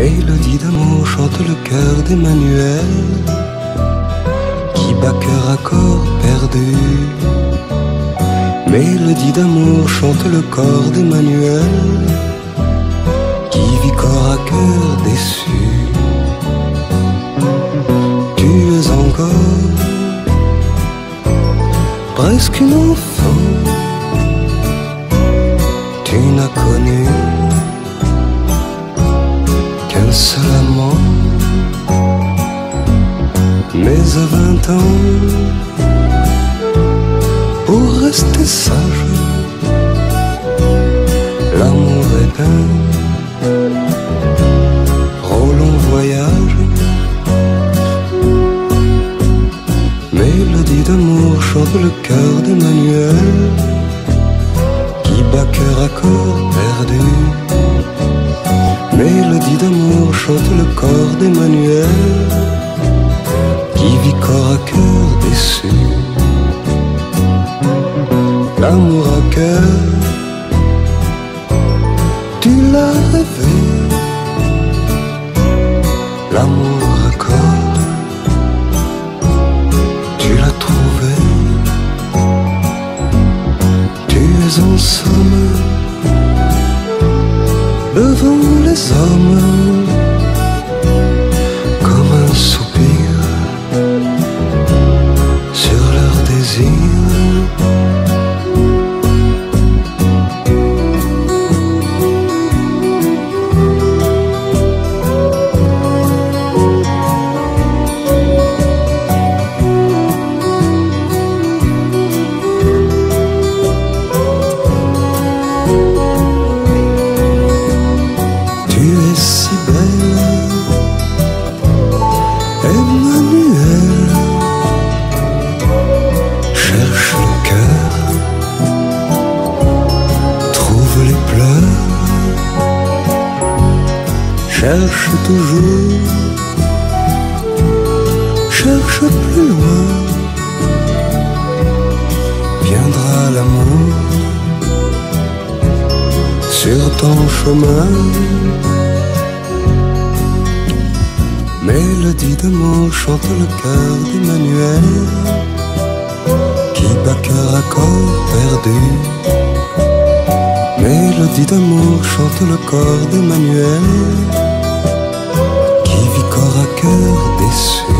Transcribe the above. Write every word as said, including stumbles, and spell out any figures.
Mélodie d'amour chante le cœur d'Emmanuelle, qui bat cœur à corps perdu. Mélodie d'amour chante le corps d'Emmanuelle, qui vit corps à cœur déçu. Tu es encore presque une enfant, tu n'as connu qu'un seul amant. Mais à vingt ans, pour rester sage, l'amour est un trop long voyage. Mélodie d'amour chante le cœur d'Emmanuelle, qui bat cœur à corps perdu. Mélodie d'amour chante le corps d'Emmanuelle, qui vit corps à cœur déçu. L'amour à cœur, tu l'as rêvé. L'amour à corps, tu l'as trouvé. Tu es en somme devant les hommes comme un soupir sur leur désir. Cherche toujours, cherche plus loin, viendra l'amour sur ton chemin. Mélodie d'amour chante le cœur d'Emmanuelle, qui bat cœur à corps perdu. Mélodie d'amour chante le corps d'Emmanuelle, corps à cœur déçu.